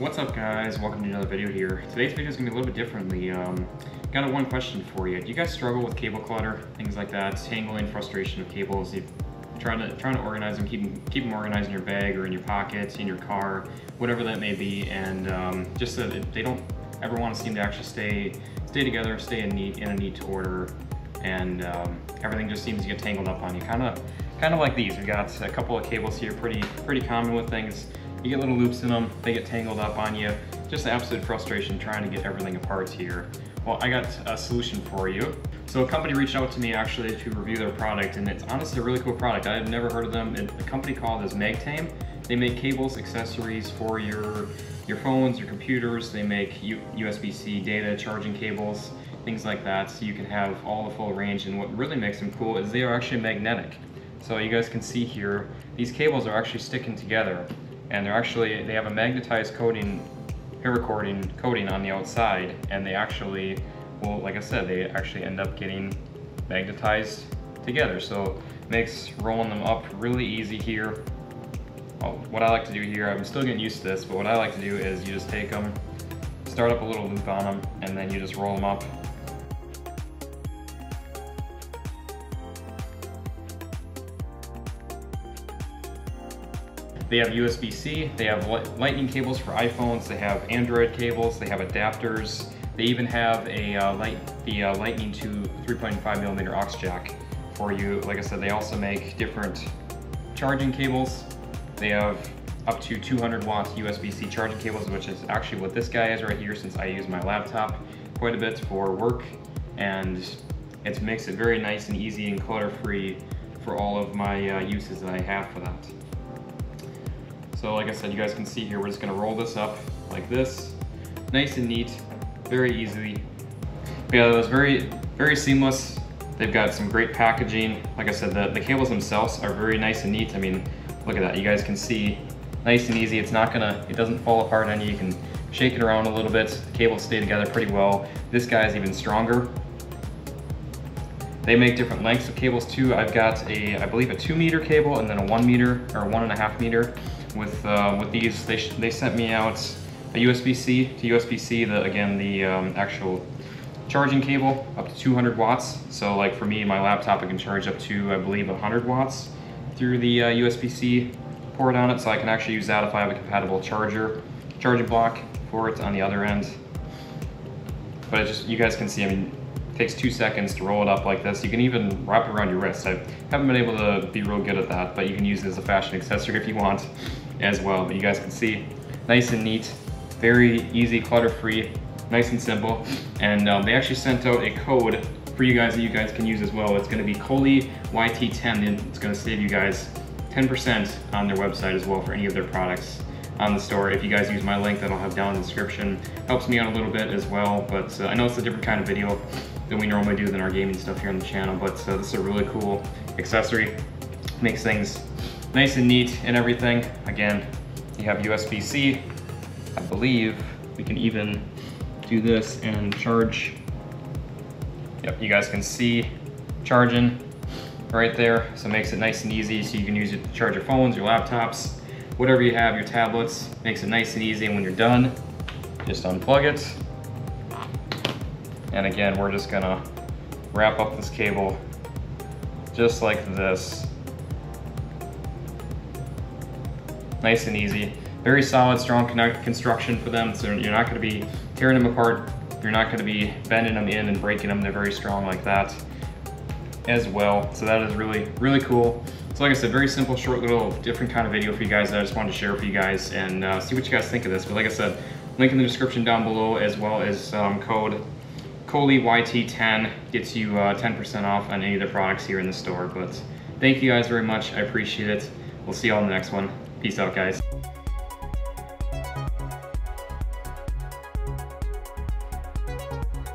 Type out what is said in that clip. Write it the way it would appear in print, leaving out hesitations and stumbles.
What's up guys, welcome to another video here. Today's video is going to be a little bit differently. Got one question for you. Do you guys struggle with cable clutter, things like that, tangling, frustration of cables? You've trying to organize them, keep them organized in your bag or in your pockets, in your car, whatever that may be, and just so that they don't ever want to seem to actually stay together, stay in a neat order, and everything just seems to get tangled up on you. Kind of like these. We've got a couple of cables here, pretty common with things. You get little loops in them, they get tangled up on you. Just absolute frustration trying to get everything apart here. Well, I got a solution for you. So a company reached out to me actually to review their product, and it's honestly a really cool product. I have never heard of them. A company called is MagTame. They make cables, accessories for your phones, your computers. They make USB-C data charging cables, things like that. So you can have all the full range, and what really makes them cool is they are actually magnetic. So you guys can see here, these cables are actually sticking together, and they're actually, they have a magnetized coating on the outside, and they actually, well, like I said, they actually end up getting magnetized together. So it makes rolling them up really easy here. Well, what I like to do here, I'm still getting used to this, but what I like to do is you just take them, start up a little loop on them, and then you just roll them up. They have USB-C, they have lightning cables for iPhones, they have Android cables, they have adapters, they even have a lightning to 3.5mm aux jack for you. Like I said, they also make different charging cables. They have up to 200-watt USB-C charging cables, which is actually what this guy is right here, since I use my laptop quite a bit for work, and it makes it very nice and easy and clutter-free for all of my uses that I have for that. So like I said, you guys can see here, we're just gonna roll this up like this, nice and neat, very easily. But yeah, that was very, very seamless. They've got some great packaging. Like I said, the cables themselves are very nice and neat. I mean, look at that, you guys can see, nice and easy. It's not gonna, it doesn't fall apart on you. You can shake it around a little bit. The cables stay together pretty well. This guy is even stronger. They make different lengths of cables too. I've got a, I believe a 2-meter cable, and then a 1-meter or 1.5-meter. With these, they sent me out a USB-C to USB-C, the actual charging cable up to 200 watts. So like for me, my laptop, I can charge up to, I believe, 100 watts through the USB-C port on it. So I can actually use that if I have a compatible charging block for it on the other end. But it just, you guys can see, I mean, it takes 2 seconds to roll it up like this. You can even wrap it around your wrist. I haven't been able to be real good at that, but you can use it as a fashion accessory if you want as well. But you guys can see, nice and neat, very easy, clutter-free, nice and simple. And they actually sent out a code for you guys that you guys can use as well. It's gonna be COLIYT10, and it's gonna save you guys 10% on their website as well for any of their products on the store. If you guys use my link that I'll have down in the description, helps me out a little bit as well. But I know it's a different kind of video than we normally do than our gaming stuff here on the channel, but this is a really cool accessory. Makes things nice and neat and everything. Again, you have USB-C. I believe we can even do this and charge. Yep, you guys can see charging right there. So it makes it nice and easy, so you can use it to charge your phones, your laptops, whatever you have, your tablets. Makes it nice and easy, and when you're done, just unplug it. And again, we're just gonna wrap up this cable just like this. Nice and easy. Very solid, strong construction for them, so you're not gonna be tearing them apart. You're not gonna be bending them in and breaking them. They're very strong like that as well. So that is really, really cool. So like I said, very simple, short, little, different kind of video for you guys that I just wanted to share for you guys, and see what you guys think of this. But like I said, link in the description down below, as well as code COLIYT10 gets you 10% off on any of the products here in the store. But thank you guys very much. I appreciate it. We'll see you all in the next one. Peace out, guys.